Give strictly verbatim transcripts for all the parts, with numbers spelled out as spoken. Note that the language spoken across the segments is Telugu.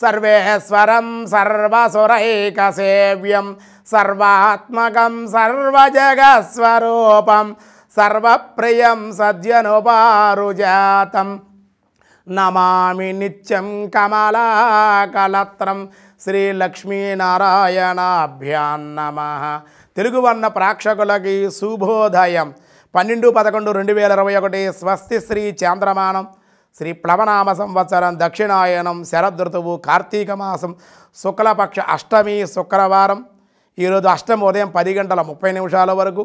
सर्वेश्वरं सर्वसुरैकसेव्यं सर्वात्मकं सर्वजगस्वरूपं सर्वप्रियं सद्यनुपारुजातं नमामि नित्यं कमलाकलत्रं श्रीलक्ष्मीनारायणाभ्यां नमः। తెలుగువర్ణ ప్రేక్షకులకి శుభోదయం. పన్నెండు పదకొండు రెండు వేల ఇరవై ఒకటి స్వస్తి శ్రీ చాంద్రమానం శ్రీ ప్లవనామ సంవత్సరం దక్షిణాయనం శరదృతువు కార్తీక మాసం శుక్లపక్ష అష్టమి శుక్రవారం. ఈరోజు అష్టమి ఉదయం పది గంటల ముప్పై నిమిషాల వరకు,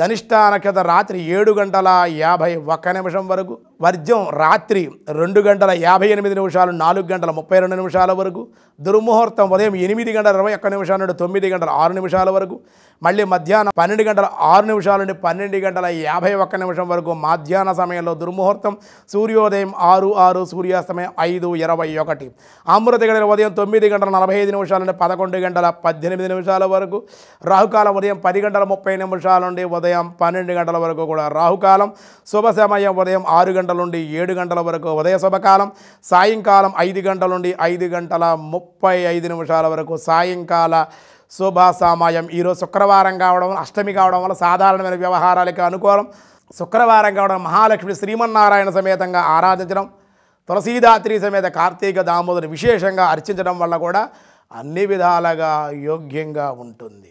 ధనిష్టా నక్షత్ర రాత్రి ఏడు గంటల యాభై ఒక్క నిమిషం వరకు, వర్జం రాత్రి రెండు గంటల యాభై ఎనిమిది నిమిషాలు నాలుగు గంటల ముప్పై రెండు నిమిషాల వరకు, దుర్ముహూర్తం ఉదయం ఎనిమిది గంటల ఇరవై ఒక్క నిమిషాల నుండి తొమ్మిది గంటల ఆరు నిమిషాల వరకు, మళ్ళీ మధ్యాహ్నం పన్నెండు గంటల ఆరు నిమిషాల నుండి పన్నెండు గంటల యాభై ఒక్క నిమిషం వరకు మధ్యాహ్న సమయంలో దుర్ముహూర్తం. సూర్యోదయం ఆరు ఆరు సూర్యాస్తమయం ఐదు ఇరవై ఒకటి. అమృత గడియలు ఉదయం తొమ్మిది గంటల నలభై ఐదు నిమిషాల నుండి పదకొండు గంటల పద్దెనిమిది నిమిషాల వరకు, రాహుకాలం ఉదయం పది గంటల ముప్పై నిమిషాల నుండి ఉదయం పన్నెండు గంటల వరకు కూడా రాహుకాలం. శుభ సమయం ఉదయం ఆరు గంటల నుండి ఏడు గంటల వరకు ఉదయ శుభకాలం. సాయంకాలం ఐదు గంటల నుండి ఐదు గంటల ముప్పై ఐదు నిమిషాల వరకు సాయంకాల శుభ సమయం. ఈరోజు శుక్రవారం కావడం వల్ల, అష్టమి కావడం వల్ల సాధారణమైన వ్యవహారాలకు అనుకూలం. శుక్రవారం కావడం మహాలక్ష్మి శ్రీమన్నారాయణ సమేతంగా ఆరాధించడం, తులసీదాత్రి సమేత కార్తీక దామోదరుని విశేషంగా అర్చించడం వల్ల కూడా అన్ని విధాలుగా యోగ్యంగా ఉంటుంది.